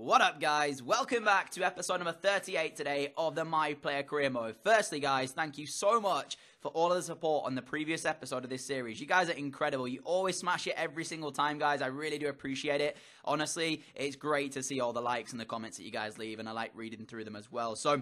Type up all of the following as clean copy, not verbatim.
What up, guys? Welcome back to episode number 38 today of the My Player Career Mode. Firstly, guys, thank you so much for all of the support on the previous episode of this series. You guys are incredible. You always smash it every single time, guys. I really do appreciate it. Honestly, it's great to see all the likes and the comments that you guys leave, and I like reading through them as well. So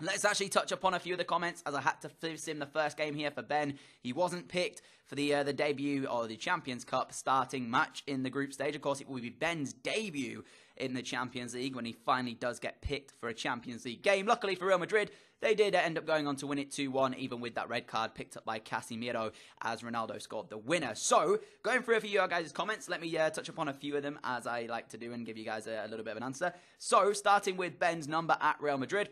let's actually touch upon a few of the comments, as I had to sim the first game here for Ben. He wasn't picked for the debut or the Champions Cup starting match in the group stage. Of course, it will be Ben's debut in the Champions League when he finally does get picked for a Champions League game. Luckily for Real Madrid, they did end up going on to win it 2-1, even with that red card picked up by Casemiro, as Ronaldo scored the winner. So, going through a few of your guys' comments, let me touch upon a few of them, as I like to do, and give you guys a little bit of an answer. So, starting with Ben's number at Real Madrid.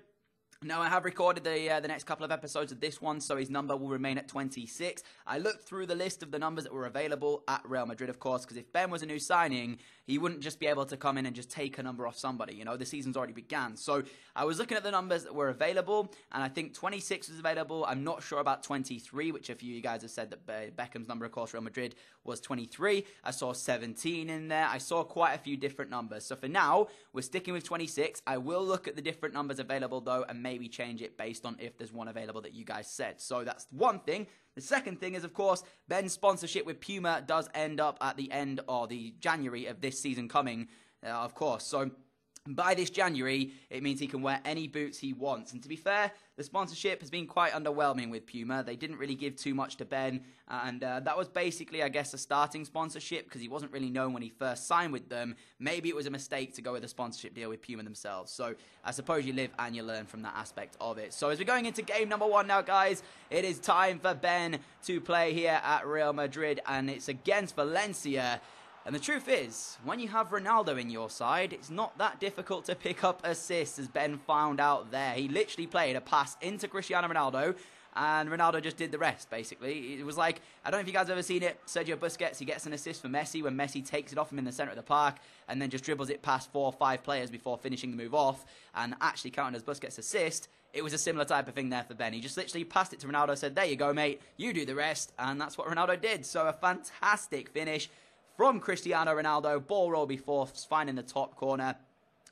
Now, I have recorded the next couple of episodes of this one, so his number will remain at 26. I looked through the list of the numbers that were available at Real Madrid, of course, because if Ben was a new signing, he wouldn't just be able to come in and just take a number off somebody. You know, the season's already began. So I was looking at the numbers that were available, and I think 26 was available. I'm not sure about 23, which a few of you guys have said that Beckham's number, of course, Real Madrid, was 23. I saw 17 in there. I saw quite a few different numbers. So for now, we're sticking with 26. I will look at the different numbers available, though, and maybe change it based on if there's one available that you guys said. So that's one thing. The second thing is, of course, Ben's sponsorship with Puma does end up at the end or the January of this season coming, of course. So by this January, it means he can wear any boots he wants. And to be fair, the sponsorship has been quite underwhelming with Puma. They didn't really give too much to Ben. And that was basically, I guess, a starting sponsorship, because he wasn't really known when he first signed with them. Maybe it was a mistake to go with a sponsorship deal with Puma themselves. So I suppose you live and you learn from that aspect of it. So as we're going into game number one now, guys, it is time for Ben to play here at Real Madrid. And it's against Valencia. And the truth is, when you have Ronaldo in your side, it's not that difficult to pick up assists, as Ben found out there. He literally played a pass into Cristiano Ronaldo, and Ronaldo just did the rest, basically. It was like, I don't know if you guys have ever seen it, Sergio Busquets, he gets an assist for Messi when Messi takes it off him in the centre of the park, and then just dribbles it past 4 or 5 players before finishing the move off, and actually counting as Busquets' assist. It was a similar type of thing there for Ben. He just literally passed it to Ronaldo, said, there you go, mate, you do the rest, and that's what Ronaldo did. So a fantastic finish from Cristiano Ronaldo. Ball roll before, finding the top corner.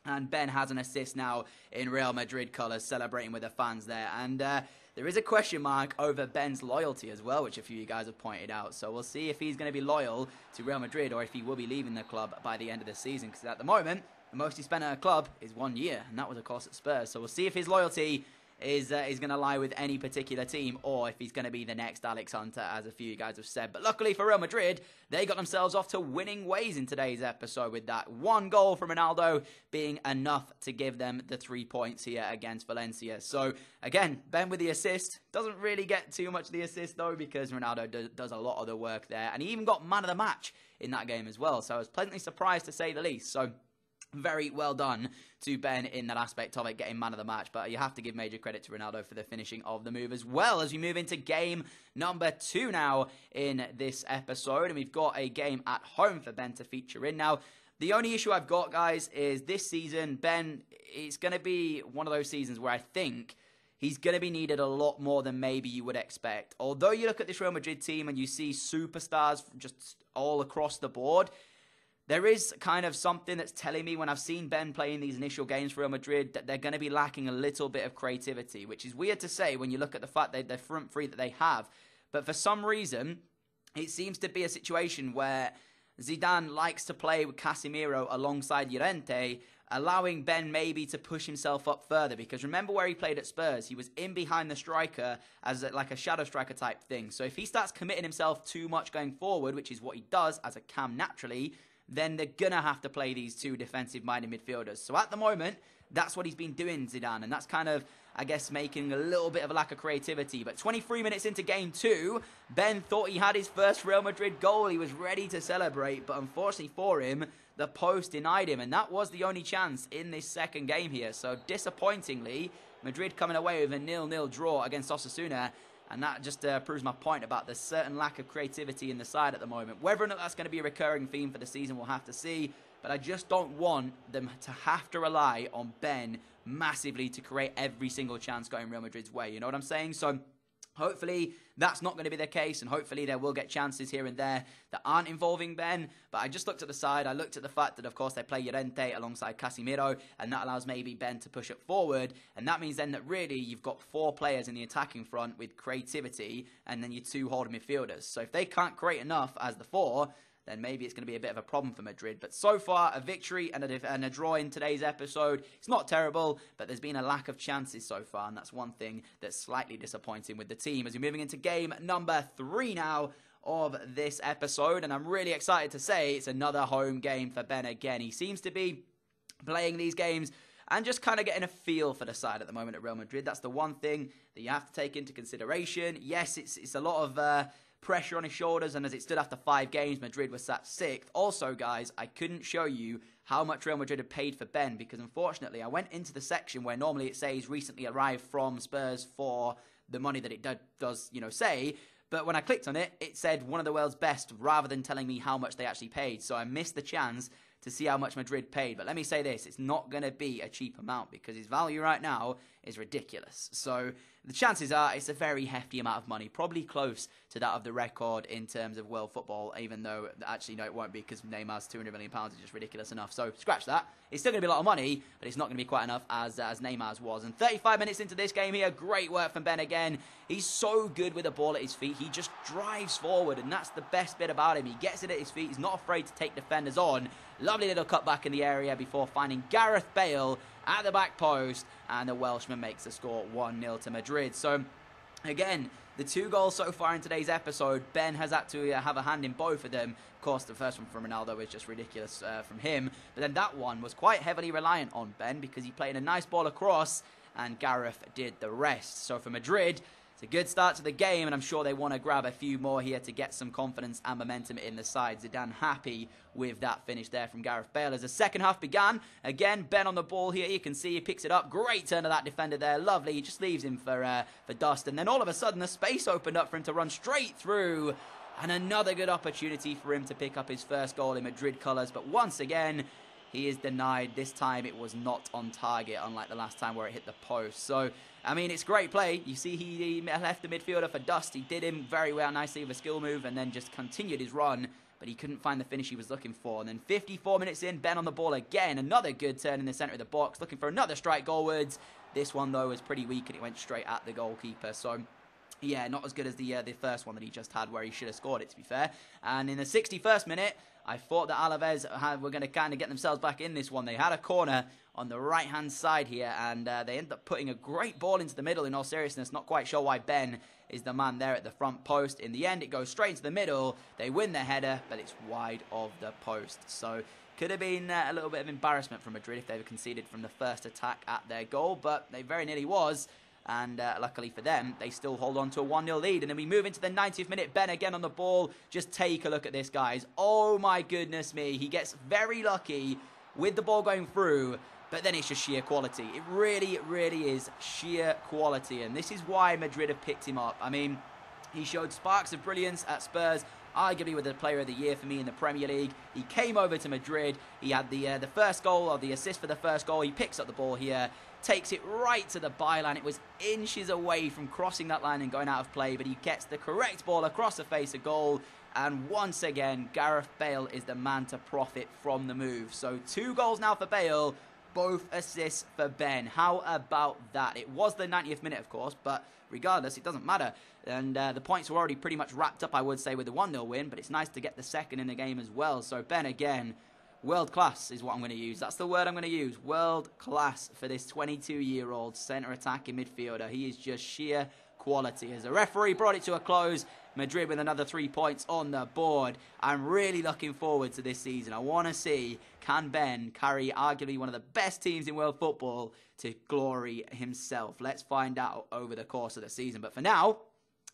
And Ben has an assist now in Real Madrid colours, celebrating with the fans there. And there is a question mark over Ben's loyalty as well, which a few of you guys have pointed out. So we'll see if he's going to be loyal to Real Madrid, or if he will be leaving the club by the end of the season. Because at the moment, the most he spent at a club is 1 year. And that was, of course, at Spurs. So we'll see if his loyalty is going to lie with any particular team, or if he's going to be the next Alex Hunter, as a few of you guys have said. But luckily for Real Madrid, they got themselves off to winning ways in today's episode, with that one goal from Ronaldo being enough to give them the 3 points here against Valencia. So again, Ben with the assist. Doesn't really get too much of the assist, though, because Ronaldo does a lot of the work there. And he even got man of the match in that game as well. So I was pleasantly surprised, to say the least. So very well done to Ben in that aspect of it, getting man of the match. But you have to give major credit to Ronaldo for the finishing of the move as well, as we move into game number 2 now in this episode. And we've got a game at home for Ben to feature in. Now, the only issue I've got, guys, is this season, Ben, it's going to be one of those seasons where I think he's going to be needed a lot more than maybe you would expect. Although you look at this Real Madrid team and you see superstars just all across the board, there is kind of something that's telling me, when I've seen Ben playing these initial games for Real Madrid, that they're going to be lacking a little bit of creativity, which is weird to say when you look at the fact that they're front three that they have. But for some reason, it seems to be a situation where Zidane likes to play with Casemiro alongside Llorente, allowing Ben maybe to push himself up further. Because remember where he played at Spurs, he was in behind the striker as like a shadow striker type thing. So if he starts committing himself too much going forward, which is what he does as a cam naturally, then they're going to have to play these two defensive-minded midfielders. So at the moment, that's what he's been doing, Zidane. And that's kind of, I guess, making a little bit of a lack of creativity. But 23 minutes into game 2, Ben thought he had his first Real Madrid goal. He was ready to celebrate. But unfortunately for him, the post denied him. And that was the only chance in this second game here. So disappointingly, Madrid coming away with a 0-0 draw against Osasuna. And that just proves my point about the certain lack of creativity in the side at the moment. Whether or not that's going to be a recurring theme for the season, we'll have to see. But I just don't want them to have to rely on Ben massively to create every single chance going Real Madrid's way. You know what I'm saying? So Hopefully that's not going to be the case, and hopefully they will get chances here and there that aren't involving Ben. But I just looked at the side. I looked at the fact that, of course, they play Llorente alongside Casemiro, and that allows maybe Ben to push it forward. And that means then that really you've got four players in the attacking front with creativity, and then your two holding midfielders. So if they can't create enough as the four, then maybe it's going to be a bit of a problem for Madrid. But so far, a victory and a draw in today's episode. It's not terrible, but there's been a lack of chances so far, and that's one thing that's slightly disappointing with the team. As we're moving into game number 3 now of this episode, and I'm really excited to say it's another home game for Ben again. He seems to be playing these games and just kind of getting a feel for the side at the moment at Real Madrid. That's the one thing that you have to take into consideration. Yes, it's a lot of pressure on his shoulders, and as it stood after 5 games, Madrid was sat 6th. Also, guys, I couldn't show you how much Real Madrid had paid for Ben because, unfortunately, I went into the section where normally it says recently arrived from Spurs for the money that it does, you know, say. But when I clicked on it, it said one of the world's best rather than telling me how much they actually paid. So I missed the chance to see how much Madrid paid. But let me say this, it's not going to be a cheap amount because his value right now is ridiculous. So the chances are it's a very hefty amount of money, probably close to that of the record in terms of world football, even though actually no, it won't be because Neymar's £200 million is just ridiculous enough. So scratch that. It's still going to be a lot of money, but it's not going to be quite enough as Neymar's was. And 35 minutes into this game here, great work from Ben again. He's so good with the ball at his feet. He just drives forward, and that's the best bit about him. He gets it at his feet. He's not afraid to take defenders on. Lovely little cutback in the area before finding Gareth Bale at the back post, and the Welshman makes the score 1-0 to Madrid. So, again, the 2 goals so far in today's episode, Ben has had to have a hand in both of them. Of course, the first one from Ronaldo was just ridiculous from him, but then that one was quite heavily reliant on Ben because he played a nice ball across, and Gareth did the rest. So, for Madrid, it's a good start to the game, and I'm sure they want to grab a few more here to get some confidence and momentum in the side. Zidane happy with that finish there from Gareth Bale. As the second half began, again, Ben on the ball here. You can see he picks it up. Great turn of that defender there. Lovely. He just leaves him for dust. And then all of a sudden, the space opened up for him to run straight through. And another good opportunity for him to pick up his first goal in Madrid colours. But once again, he is denied. This time it was not on target, unlike the last time where it hit the post. So, I mean, it's great play. You see he left the midfielder for dust. He did him very well, nicely with a skill move, and then just continued his run, but he couldn't find the finish he was looking for. And then 54 minutes in, Ben on the ball again. Another good turn in the centre of the box, looking for another strike goalwards. This one, though, was pretty weak, and it went straight at the goalkeeper. So, yeah, not as good as the first one that he just had where he should have scored it, to be fair. And in the 61st minute, I thought that Alaves were going to kind of get themselves back in this one. They had a corner on the right-hand side here, and they ended up putting a great ball into the middle. In all seriousness, not quite sure why Ben is the man there at the front post. In the end, it goes straight into the middle. They win their header, but it's wide of the post. So could have been a little bit of embarrassment for Madrid if they were conceded from the first attack at their goal, but they very nearly was. And luckily for them, they still hold on to a 1-0 lead. And then we move into the 90th minute. Ben again on the ball. Just take a look at this, guys. Oh, my goodness me. He gets very lucky with the ball going through. But then it's just sheer quality. It really, really is sheer quality. And this is why Madrid have picked him up. I mean, he showed sparks of brilliance at Spurs, arguably with the player of the year for me in the Premier League. He came over to Madrid. He had the first goal, or the assist for the first goal. He picks up the ball here, takes it right to the byline. It was inches away from crossing that line and going out of play, but he gets the correct ball across the face of goal. And once again, Gareth Bale is the man to profit from the move. So 2 goals now for Bale, both assists for Ben. How about that? It was the 90th minute, of course, but regardless, it doesn't matter. And the points were already pretty much wrapped up, I would say, with the 1-0 win, but it's nice to get the second in the game as well. So Ben again, world class is what I'm going to use. That's the word I'm going to use. World class for this 22-year-old centre attacking midfielder. He is just sheer quality. As the referee brought it to a close, Madrid with another 3 points on the board. I'm really looking forward to this season. I want to see, can Ben carry arguably one of the best teams in world football to glory himself? Let's find out over the course of the season. But for now,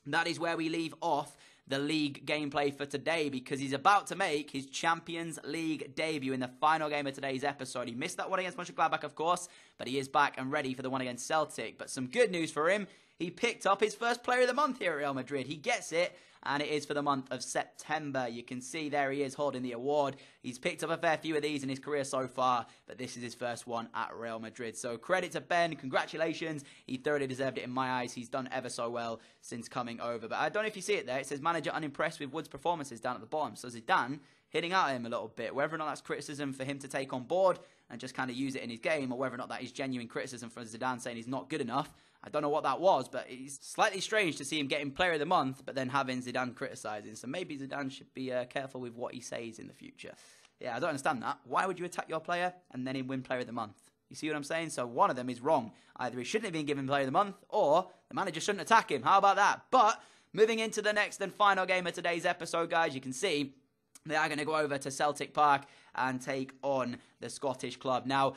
that is where we leave off the league gameplay for today, because he's about to make his Champions League debut in the final game of today's episode. He missed that one against Mönchengladbach, of course, but he is back and ready for the one against Celtic. But some good news for him. He picked up his first player of the month here at Real Madrid. He gets it, and it is for the month of September. You can see there he is holding the award. He's picked up a fair few of these in his career so far, but this is his first one at Real Madrid. So credit to Ben. Congratulations. He thoroughly deserved it in my eyes. He's done ever so well since coming over. But I don't know if you see it there. It says manager unimpressed with Wood's performances down at the bottom. So Zidane hitting at him a little bit. Whether or not that's criticism for him to take on board and just kind of use it in his game, or whether or not that is genuine criticism from Zidane saying he's not good enough, I don't know what that was, but it's slightly strange to see him getting player of the month, but then having Zidane criticising. So maybe Zidane should be careful with what he says in the future. Yeah, I don't understand that. Why would you attack your player and then win player of the month? You see what I'm saying? So one of them is wrong. Either he shouldn't have been given player of the month, or the manager shouldn't attack him. How about that? But moving into the next and final game of today's episode, guys, you can see they are going to go over to Celtic Park and take on the Scottish club. Now,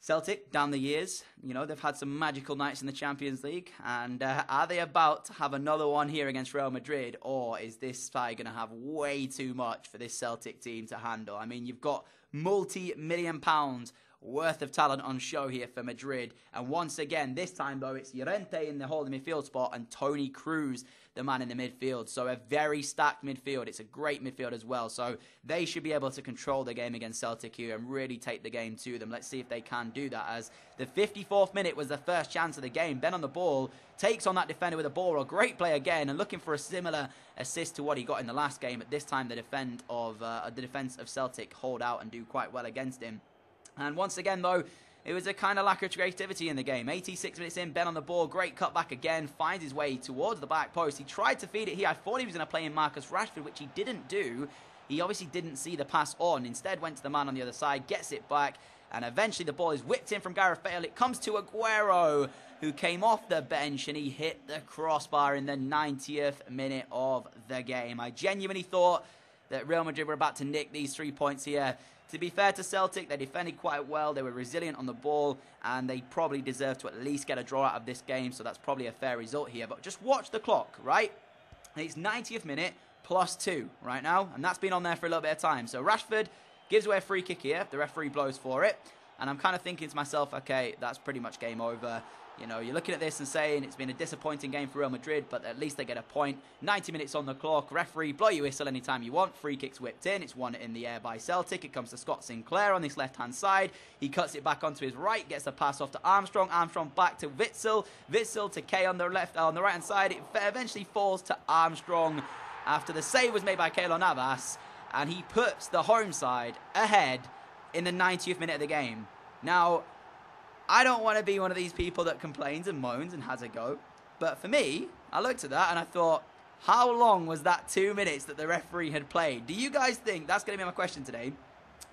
Celtic, down the years, you know, they've had some magical nights in the Champions League. And are they about to have another one here against Real Madrid? Or is this side going to have way too much for this Celtic team to handle? I mean, you've got multi-million pounds worth of talent on show here for Madrid. And once again, this time, though, it's Llorente in the holding midfield spot and Toni Kroos, the man in the midfield. So a very stacked midfield. It's a great midfield as well. So they should be able to control the game against Celtic here and really take the game to them. Let's see if they can do that, as the 54th minute was the first chance of the game. Ben on the ball, takes on that defender with a ball. A great play again, and looking for a similar assist to what he got in the last game. But this time, the defence of Celtic hold out and do quite well against him. And once again, though, it was a kind of lack of creativity in the game. 86 minutes in, Ben on the ball, great cutback again, finds his way towards the back post. He tried to feed it here. I thought he was going to play in Marcus Rashford, which he didn't do. He obviously didn't see the pass on, instead went to the man on the other side, gets it back, and eventually the ball is whipped in from Gareth Bale. It comes to Aguero, who came off the bench, and he hit the crossbar in the 90th minute of the game. I genuinely thought that Real Madrid were about to nick these 3 points here. To be fair to Celtic, they defended quite well, they were resilient on the ball, and they probably deserve to at least get a draw out of this game, so that's probably a fair result here. But just watch the clock, right? It's 90th minute plus 2 right now, and that's been on there for a little bit of time. So Rashford gives away a free kick here, the referee blows for it, and I'm kind of thinking to myself, okay, that's pretty much game over. You know, you're looking at this and saying it's been a disappointing game for Real Madrid, but at least they get a point. 90 minutes on the clock. Referee, blow your whistle anytime you want. Free kick's whipped in. It's one in the air by Celtic. It comes to Scott Sinclair on this left-hand side. He cuts it back onto his right. Gets the pass off to Armstrong. Armstrong back to Witzel. Witzel to Kay on the left, on the right-hand side. It eventually falls to Armstrong after the save was made by Keylor Navas, and he puts the home side ahead in the 90th minute of the game. Now, I don't want to be one of these people that complains and moans and has a go. But for me, I looked at that and I thought, how long was that 2 minutes that the referee had played? Do you guys think, that's going to be my question today,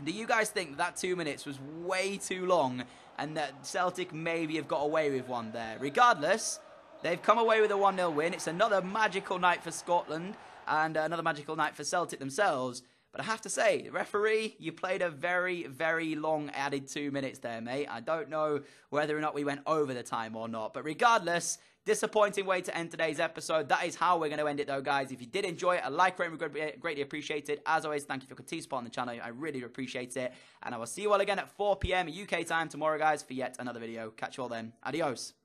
do you guys think that 2 minutes was way too long and that Celtic maybe have got away with one there? Regardless, they've come away with a 1-0 win. It's another magical night for Scotland and another magical night for Celtic themselves. But I have to say, referee, you played a very, very long added 2 minutes there, mate. I don't know whether or not we went over the time or not. But regardless, disappointing way to end today's episode. That is how we're going to end it, though, guys. If you did enjoy it, a like rate would be greatly appreciated. As always, thank you for your continued support on the channel. I really appreciate it. And I will see you all again at 4 p.m. UK time tomorrow, guys, for yet another video. Catch you all then. Adios.